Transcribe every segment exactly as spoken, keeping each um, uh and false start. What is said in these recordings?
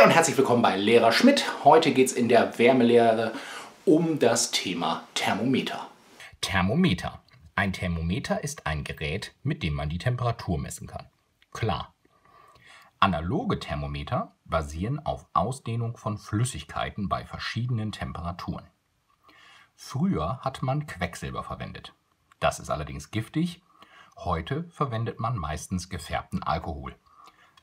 Hi und herzlich willkommen bei Lehrer Schmidt. Heute geht es in der Wärmelehre um das Thema Thermometer. Thermometer. Ein Thermometer ist ein Gerät, mit dem man die Temperatur messen kann. Klar. Analoge Thermometer basieren auf Ausdehnung von Flüssigkeiten bei verschiedenen Temperaturen. Früher hat man Quecksilber verwendet. Das ist allerdings giftig. Heute verwendet man meistens gefärbten Alkohol.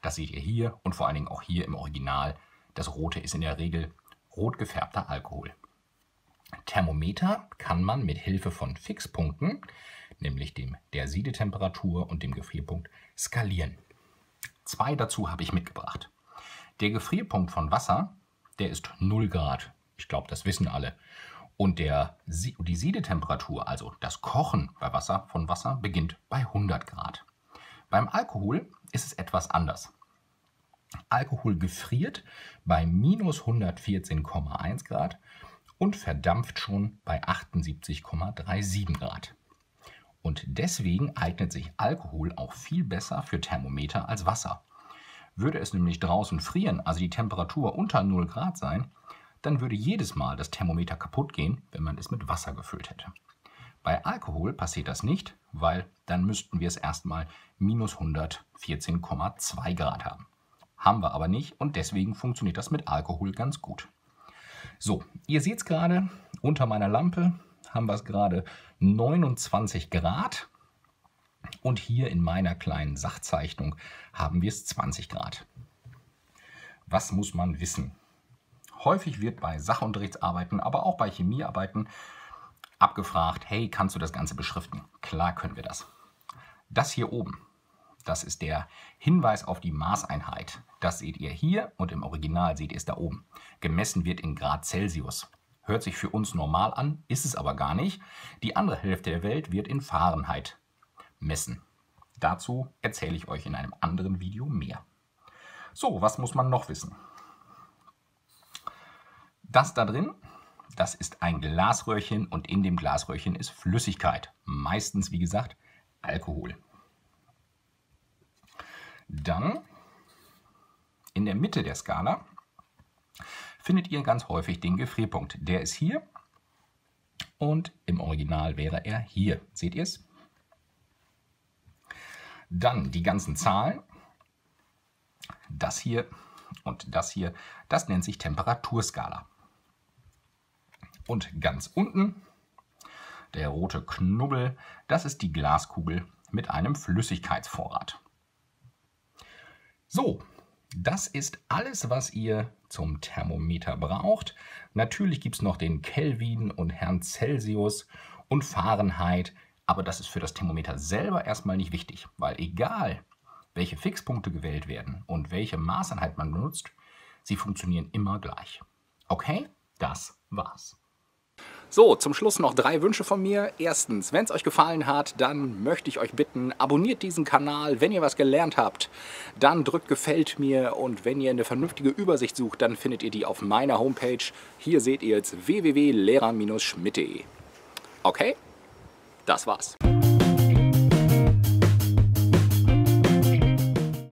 Das seht ihr hier und vor allen Dingen auch hier im Original. Das Rote ist in der Regel rot gefärbter Alkohol. Thermometer kann man mit Hilfe von Fixpunkten, nämlich dem der Siedetemperatur und dem Gefrierpunkt, skalieren. Zwei dazu habe ich mitgebracht. Der Gefrierpunkt von Wasser, der ist null Grad. Ich glaube, das wissen alle. Und der, die Siedetemperatur, also das Kochen bei Wasser, von Wasser, beginnt bei hundert Grad. Beim Alkohol ist es etwas anders. Alkohol gefriert bei minus hundertvierzehn Komma eins Grad und verdampft schon bei achtundsiebzig Komma siebenunddreißig Grad. Und deswegen eignet sich Alkohol auch viel besser für Thermometer als Wasser. Würde es nämlich draußen frieren, also die Temperatur unter null Grad sein, dann würde jedes Mal das Thermometer kaputt gehen, wenn man es mit Wasser gefüllt hätte. Bei Alkohol passiert das nicht, weil dann müssten wir es erstmal minus hundertvierzehn Komma zwei Grad haben. Haben wir aber nicht und deswegen funktioniert das mit Alkohol ganz gut. So, ihr seht es gerade, unter meiner Lampe haben wir es gerade neunundzwanzig Grad und hier in meiner kleinen Sachzeichnung haben wir es zwanzig Grad. Was muss man wissen? Häufig wird bei Sachunterrichtsarbeiten, aber auch bei Chemiearbeiten abgefragt, hey, kannst du das Ganze beschriften? Klar können wir das. Das hier oben, das ist der Hinweis auf die Maßeinheit. Das seht ihr hier und im Original seht ihr es da oben. Gemessen wird in Grad Celsius. Hört sich für uns normal an, ist es aber gar nicht. Die andere Hälfte der Welt wird in Fahrenheit messen. Dazu erzähle ich euch in einem anderen Video mehr. So, was muss man noch wissen? Das da drin, das ist ein Glasröhrchen und in dem Glasröhrchen ist Flüssigkeit. Meistens, wie gesagt, Alkohol. Dann in der Mitte der Skala findet ihr ganz häufig den Gefrierpunkt. Der ist hier und im Original wäre er hier. Seht ihr es? Dann die ganzen Zahlen. Das hier und das hier, das nennt sich Temperaturskala. Und ganz unten, der rote Knubbel, das ist die Glaskugel mit einem Flüssigkeitsvorrat. So, das ist alles, was ihr zum Thermometer braucht. Natürlich gibt es noch den Kelvin und Herrn Celsius und Fahrenheit, aber das ist für das Thermometer selber erstmal nicht wichtig, weil egal, welche Fixpunkte gewählt werden und welche Maßeinheit man benutzt, sie funktionieren immer gleich. Okay, das war's. So, zum Schluss noch drei Wünsche von mir. Erstens, wenn es euch gefallen hat, dann möchte ich euch bitten, abonniert diesen Kanal. Wenn ihr was gelernt habt, dann drückt Gefällt mir und wenn ihr eine vernünftige Übersicht sucht, dann findet ihr die auf meiner Homepage. Hier seht ihr jetzt w w w punkt lehrer schmidt punkt de. Okay, das war's.